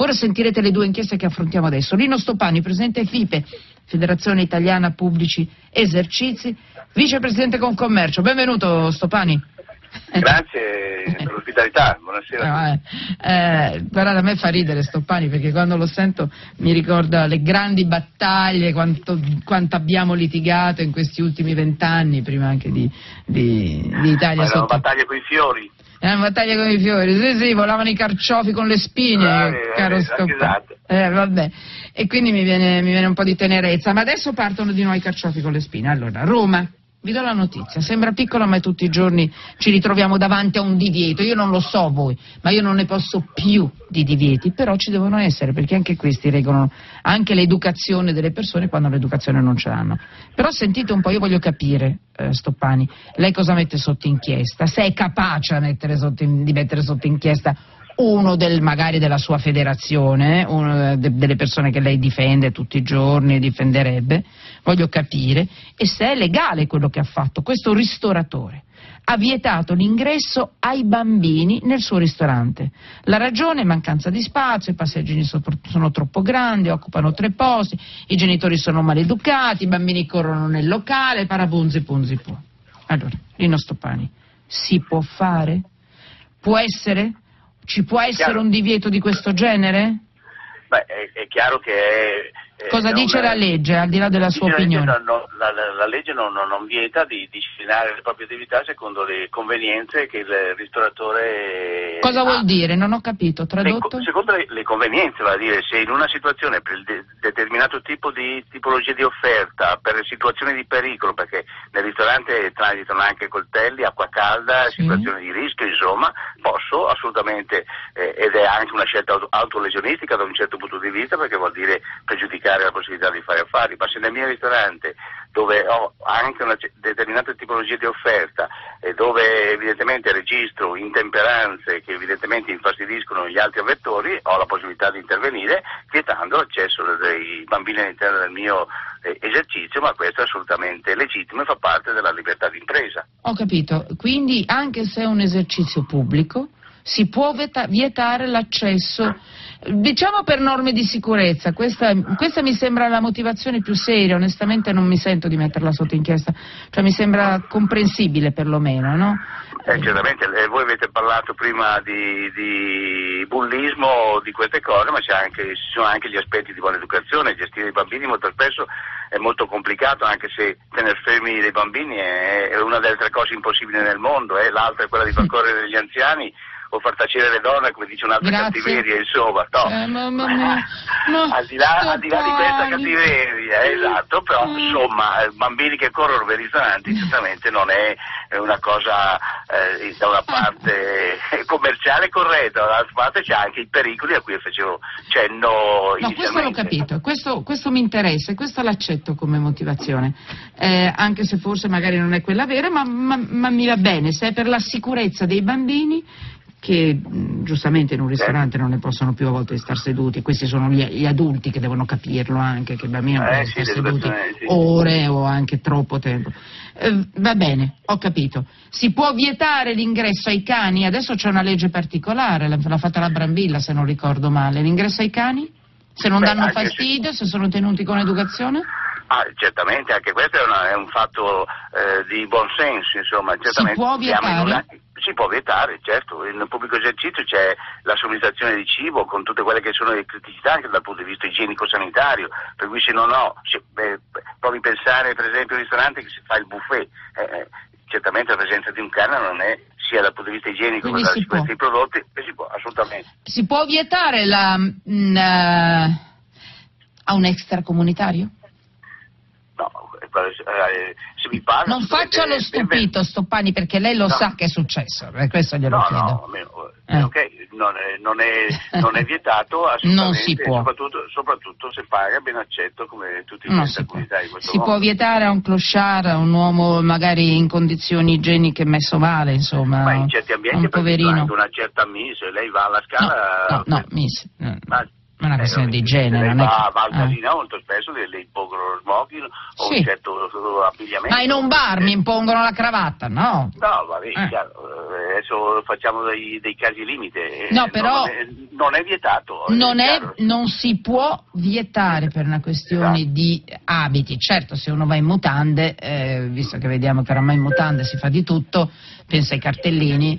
Ora sentirete le due inchieste che affrontiamo adesso. Lino Stoppani, presidente FIPE, Federazione Italiana Pubblici Esercizi, vicepresidente Concommercio. Benvenuto Stoppani. Grazie per l'ospitalità, buonasera. Guardate, a me fa ridere Stoppani perché quando lo sento mi ricorda le grandi battaglie, quanto abbiamo litigato in questi ultimi 20 anni, prima anche di Italia sotto. Erano battaglie con i fiori. Erano battaglie con i fiori, sì, volavano i carciofi con le spine, caro Stoppani. Esatto. Vabbè. E quindi mi viene un po' di tenerezza, ma adesso partono di nuovo i carciofi con le spine. Allora, Roma. Vi do la notizia, sembra piccola ma tutti i giorni ci ritroviamo davanti a un divieto. Io non lo so voi, ma io non ne posso più di divieti, però ci devono essere perché anche questi regolano anche l'educazione delle persone quando l'educazione non ce l'hanno. Però sentite un po', io voglio capire Stoppani, lei cosa mette sotto inchiesta, se è capace a mettere sotto inchiesta uno magari della sua federazione, uno delle persone che lei difende tutti i giorni, difenderebbe, voglio capire, e se è legale quello che ha fatto. Questo ristoratore ha vietato l'ingresso ai bambini nel suo ristorante. La ragione è mancanza di spazio, i passeggini sono troppo grandi, occupano 3 posti, i genitori sono maleducati, i bambini corrono nel locale, parabonzi, ponzi, po'. Allora, Lino Stoppani, si può fare? Può essere? Ci può essere un divieto di questo genere? Beh, è chiaro che è cosa dice la legge, al di là della sua opinione? La legge non vieta di disciplinare le proprie attività secondo le convenienze che il ristoratore cosa ha. Vuol dire? Non ho capito, tradotto? Secondo le convenienze, vale a dire, se in una situazione per il determinato tipo di tipologia di offerta, per situazioni di pericolo, perché nel ristorante transitano anche coltelli, acqua calda, sì, situazioni di rischio, insomma, posso assolutamente, ed è anche una scelta autolesionistica da un certo punto di vista, perché vuol dire pregiudicare la possibilità di fare affari, ma se nel mio ristorante, dove ho anche una determinata tipologia di offerta e dove evidentemente registro intemperanze che evidentemente infastidiscono gli altri avvettori, ho la possibilità di intervenire vietando l'accesso dei bambini all'interno del mio esercizio, ma questo è assolutamente legittimo e fa parte della libertà d'impresa. Ho capito, quindi anche se è un esercizio pubblico si può vietare l'accesso, diciamo per norme di sicurezza. Questa mi sembra la motivazione più seria, onestamente non mi sento di metterla sotto inchiesta, cioè mi sembra comprensibile perlomeno, no? Certamente, voi avete parlato prima di bullismo, di queste cose, ma ci sono anche gli aspetti di buona educazione. Gestire i bambini molto spesso è molto complicato, anche se tenere fermi dei bambini è una delle 3 cose impossibili nel mondo, l'altra è quella di far correre gli anziani o far tacere le donne, come dice un'altra cattiveria, insomma, no. Al di là di questa cattiveria, esatto, però insomma, bambini che corrono per i ristoranti certamente non è una cosa da una parte commerciale corretta, dall'altra parte c'è anche i pericoli a cui facevo cenno inizialmente. No, questo l'ho capito, questo mi interessa e questo l'accetto come motivazione, anche se forse magari non è quella vera, ma mi va bene, se è per la sicurezza dei bambini, che giustamente in un ristorante non ne possono più a volte star seduti. Questi sono gli adulti che devono capirlo anche, che i bambini non possono stare seduti ore o anche troppo tempo. Va bene, ho capito. Si può vietare l'ingresso ai cani? Adesso c'è una legge particolare, l'ha fatta la Brambilla se non ricordo male. L'ingresso ai cani? Se non danno fastidio, se sono tenuti con educazione? Ah, certamente, anche questo è un fatto di buon senso, insomma. Certamente, si può vietare? Si può vietare, certo, nel pubblico esercizio c'è la somministrazione di cibo con tutte quelle che sono le criticità anche dal punto di vista igienico-sanitario, per cui se non ho, provi a pensare per esempio al ristorante che si fa il buffet, certamente la presenza di un cane non è, sia dal punto di vista igienico che dalla sicurezza dei prodotti, si può, assolutamente. Si può vietare a un extracomunitario? No, se mi parla, non faccia lo stupito, Stoppani, perché lei lo sa che è successo, per questo glielo chiedo. Okay. Non è vietato assolutamente, non si può. Soprattutto se paga ben accetto come tutti gli altri comunitari. Si può vietare a un clochard, a un uomo magari in condizioni igieniche messo male, insomma. Ma in certi ambienti un poverino, una certa mise, lei va alla scala. No, mise. È una questione di genere, non è che va al casino molto spesso delle impongono smoking o un certo abbigliamento. Ma in un bar mi impongono la cravatta, no? No, va bene, chiaro. adesso facciamo dei casi limite. No, però non è vietato. Non si può vietare per una questione di abiti. Certo, se uno va in mutande, visto che vediamo che oramai in mutande si fa di tutto, pensa ai cartellini,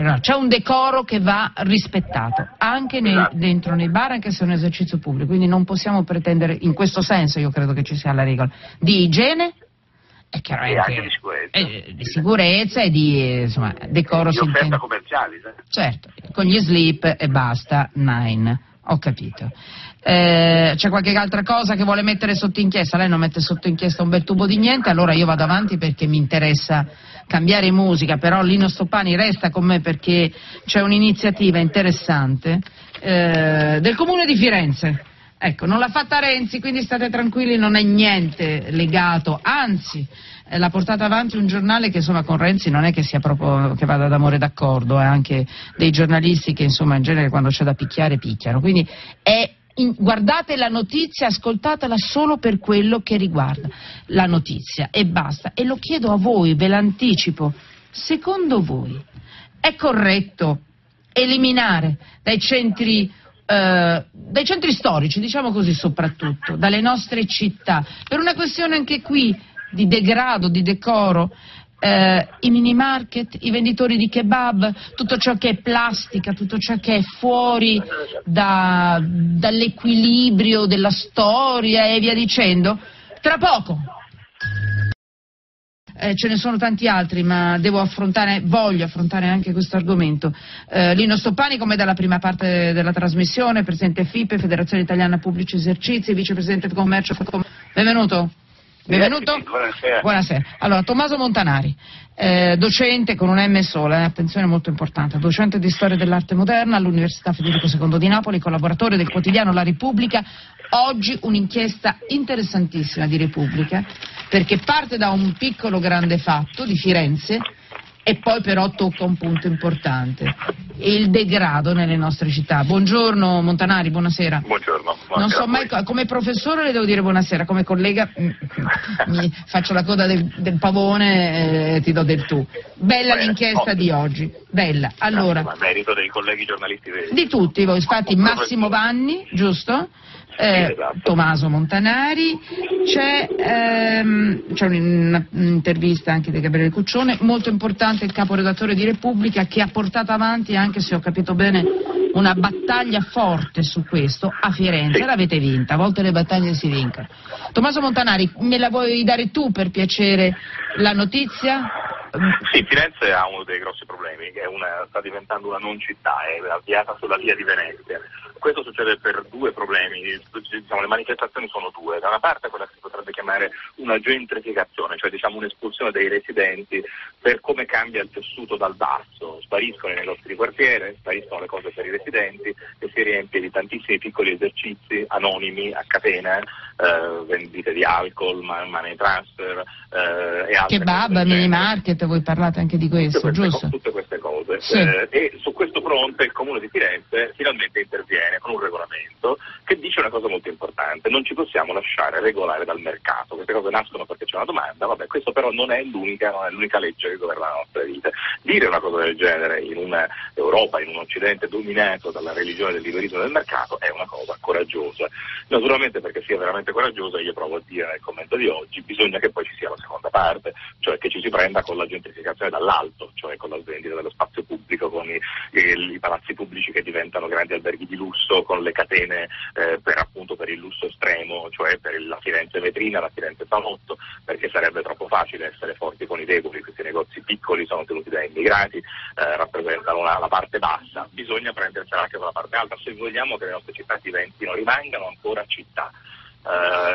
no, c'è un decoro che va rispettato, anche dentro nei bar, anche se è un esercizio pubblico. Quindi non possiamo pretendere, in questo senso io credo che ci sia la regola, di igiene, e chiaramente anche di sicurezza e di insomma, decoro di offerta commerciali. Certo, con gli slip e basta, ho capito. C'è qualche altra cosa che vuole mettere sotto inchiesta? Lei non mette sotto inchiesta un bel tubo di niente, allora io vado avanti perché mi interessa cambiare musica, però Lino Stoppani resta con me perché c'è un'iniziativa interessante del Comune di Firenze. Ecco, non l'ha fatta Renzi, quindi state tranquilli, non è niente legato, anzi l'ha portata avanti un giornale che insomma con Renzi non è che sia proprio che vada d'amore d'accordo, anche dei giornalisti che insomma in genere quando c'è da picchiare picchiano, quindi guardate la notizia, ascoltatela solo per quello che riguarda la notizia e basta, e lo chiedo a voi, ve l'anticipo, secondo voi è corretto eliminare dai centri storici, diciamo così, soprattutto dalle nostre città, per una questione anche qui di degrado, di decoro, i mini market, i venditori di kebab, tutto ciò che è plastica, tutto ciò che è fuori dall'equilibrio della storia e via dicendo. Tra poco ce ne sono tanti altri, ma voglio affrontare anche questo argomento. Lino Stoppani, come dalla prima parte della trasmissione, presidente FIPE, Federazione Italiana Pubblici Esercizi, vicepresidente Commercio. Benvenuto. Benvenuto. Buonasera. Buonasera. Allora, Tommaso Montanari, docente con un M sola, attenzione molto importante, docente di storia dell'arte moderna all'Università Federico II di Napoli, collaboratore del quotidiano La Repubblica. Oggi un'inchiesta interessantissima di Repubblica, perché parte da un piccolo grande fatto di Firenze e poi però tocca un punto importante, il degrado nelle nostre città. Buongiorno Montanari, buonasera. Buongiorno. Non so mai, come professore le devo dire buonasera, come collega mi faccio la coda del pavone e ti do del tu. Bella l'inchiesta di oggi, bella. Allora, a merito dei colleghi giornalisti veri. Di tutti voi, infatti Massimo Vanni, giusto? Esatto. Tommaso Montanari, c'è un'intervista anche di Gabriele Cuccione, molto importante, il caporedattore di Repubblica, che ha portato avanti, anche se ho capito bene, una battaglia forte su questo a Firenze. L'avete vinta, a volte le battaglie si vincono. Tommaso Montanari, me la vuoi dare tu per piacere la notizia? Sì, Firenze ha uno dei grossi problemi, che sta diventando una non città, è avviata sulla via di Venezia. Questo succede per due problemi, diciamo, le manifestazioni sono due, da una parte quella che si potrebbe chiamare una gentrificazione, cioè diciamo un'espulsione dei residenti per come cambia il tessuto dal basso, spariscono i negozi di quartiere, spariscono le cose per i residenti e si riempie di tantissimi piccoli esercizi anonimi a catena, vendite di alcol, money transfer e altre kebab, mini market, voi parlate anche di questo, giusto? Tutte queste cose, sì. E su questo fronte il Comune di Firenze finalmente interviene con un regolamento che dice una cosa molto importante: non ci possiamo lasciare regolare dal mercato, queste cose nascono perché c'è una domanda, vabbè, questo però non è l'unica legge che governa la nostra vita. Dire una cosa del genere in un'Europa, in un Occidente dominato dalla religione del liberismo del mercato è una cosa coraggiosa. Naturalmente, perché sia veramente coraggiosa, io provo a dire nel commento di oggi, bisogna che poi ci sia la seconda parte, cioè che ci si prenda con la gentrificazione dall'alto, cioè con la svendita dello spazio pubblico, con i palazzi pubblici che diventano grandi alberghi di lusso, con le catene per il lusso estremo, cioè per la Firenze vetrina, la Firenze salotto, perché sarebbe troppo facile essere forti con i deboli. Questi negozi piccoli sono tenuti da immigrati, rappresentano la parte bassa, bisogna prendersela anche con la parte alta se vogliamo che le nostre città rimangano ancora città.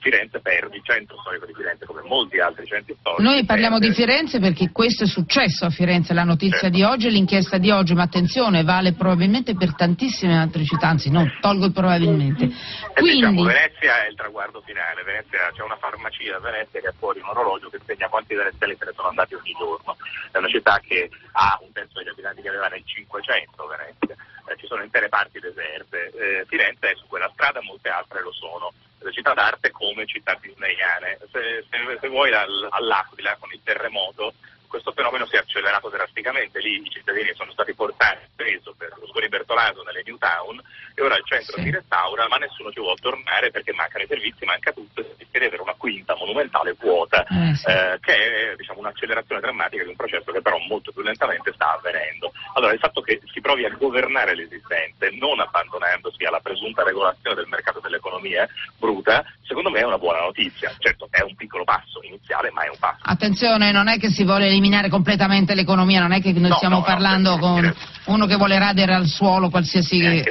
Firenze perde il centro storico di Firenze come molti altri centri storici. Noi parliamo di Firenze perché questo è successo a Firenze, la notizia di oggi, l'inchiesta di oggi, ma attenzione, vale probabilmente per tantissime altre città, anzi no, tolgo il probabilmente. Quindi diciamo, Venezia è il traguardo finale, c'è una farmacia a Venezia che ha fuori un orologio che segna quanti veneziani se ne sono andati ogni giorno, è una città che ha un terzo degli abitanti che aveva nel 500 Venezia, ci sono intere parti deserte, Firenze è su quella strada, molte altre lo sono. Città d'arte come città disneyane, se vuoi all'Aquila con il terremoto questo fenomeno si è accelerato drasticamente. Lì i cittadini sono stati portati preso per lo scuola di Bertolazo nelle New Town e ora il centro si restaura, ma nessuno ci vuole tornare perché mancano i servizi, manca tutto, e si deve avere una quinta monumentale vuota, che è, diciamo, un'accelerazione drammatica di un processo che però molto più lentamente sta avvenendo. Allora il fatto che si provi a governare l'esistente, non abbandonandosi alla presunta regolazione del mercato dell'economia bruta, secondo me è una buona notizia. Certo, è un piccolo passo iniziale, ma è un passo. Attenzione, non è che si vuole eliminare completamente l'economia, non è che noi stiamo parlando con uno che vuole radere al suolo qualsiasi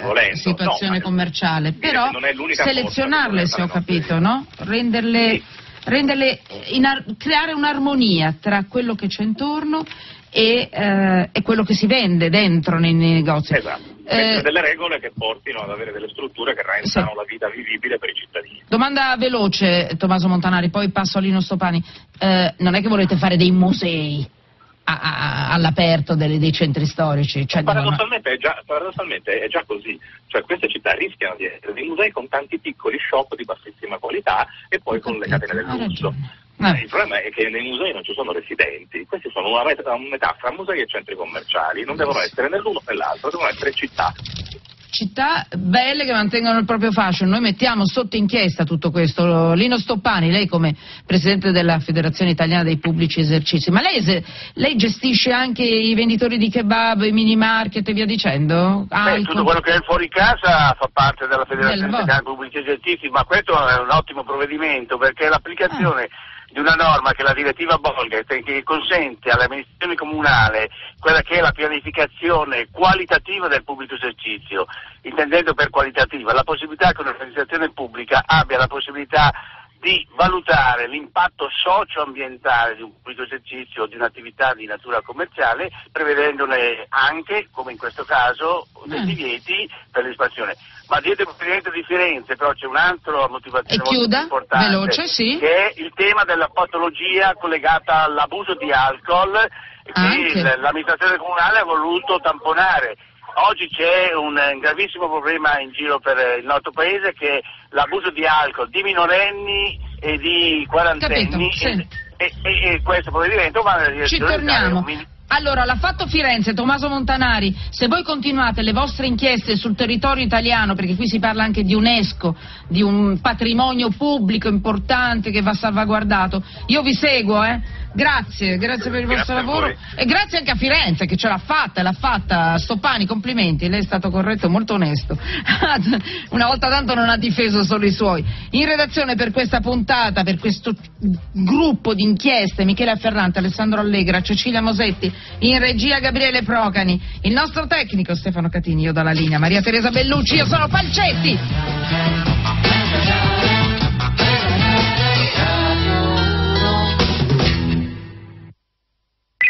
situazione commerciale, però selezionarle, se ho capito, no? Renderle creare un'armonia tra quello che c'è intorno e quello che si vende dentro nei negozi. Esatto. Delle regole che portino ad avere delle strutture che rendano la vita vivibile per i cittadini. Domanda veloce, Tommaso Montanari, poi passo a Lino Stoppani. Non è che volete fare dei musei all'aperto dei centri storici? Cioè, paradossalmente è già così, cioè queste città rischiano di essere dei musei con tanti piccoli shop di bassissima qualità e poi con le catene del lusso. Il problema è che nei musei non ci sono residenti, questi sono una metà fra musei e centri commerciali, non devono essere né l'uno né l'altro, devono essere città belle che mantengono il proprio fascino. Noi mettiamo sotto inchiesta tutto questo. Lino Stoppani, lei come presidente della Federazione Italiana dei Pubblici Esercizi, ma lei gestisce anche i venditori di kebab, i mini market e via dicendo? Tutto quello che è fuori casa fa parte della Federazione Italiana dei Pubblici Esercizi, ma questo è un ottimo provvedimento perché l'applicazione di una norma che è la direttiva Bolget, che consente all'amministrazione comunale quella che è la pianificazione qualitativa del pubblico esercizio, intendendo per qualitativa la possibilità che un'organizzazione pubblica abbia la possibilità di valutare l'impatto socio-ambientale di un pubblico esercizio o di un'attività di natura commerciale, prevedendone anche, come in questo caso, dei divieti per l'espansione. Ma dietro il Presidente di Firenze però c'è un'altra motivazione molto importante, che è il tema della patologia collegata all'abuso di alcol, che l'amministrazione comunale ha voluto tamponare. Oggi c'è un gravissimo problema in giro per il nostro paese, che è l'abuso di alcol di minorenni e di quarantenni. E questo provvedimento va nella direzione. Ci torniamo. Allora, l'ha fatto Firenze, Tommaso Montanari. Se voi continuate le vostre inchieste sul territorio italiano, perché qui si parla anche di UNESCO, di un patrimonio pubblico importante che va salvaguardato, io vi seguo, Grazie per il vostro lavoro e grazie anche a Firenze che ce l'ha fatta. Stoppani, complimenti, lei è stato corretto e molto onesto. Una volta tanto non ha difeso solo i suoi. In redazione per questa puntata, per questo gruppo di inchieste, Michele Afferrante, Alessandro Allegra, Cecilia Mosetti, in regia Gabriele Brocani, il nostro tecnico Stefano Catini, io dalla linea Maria Teresa Bellucci, io sono Palcetti.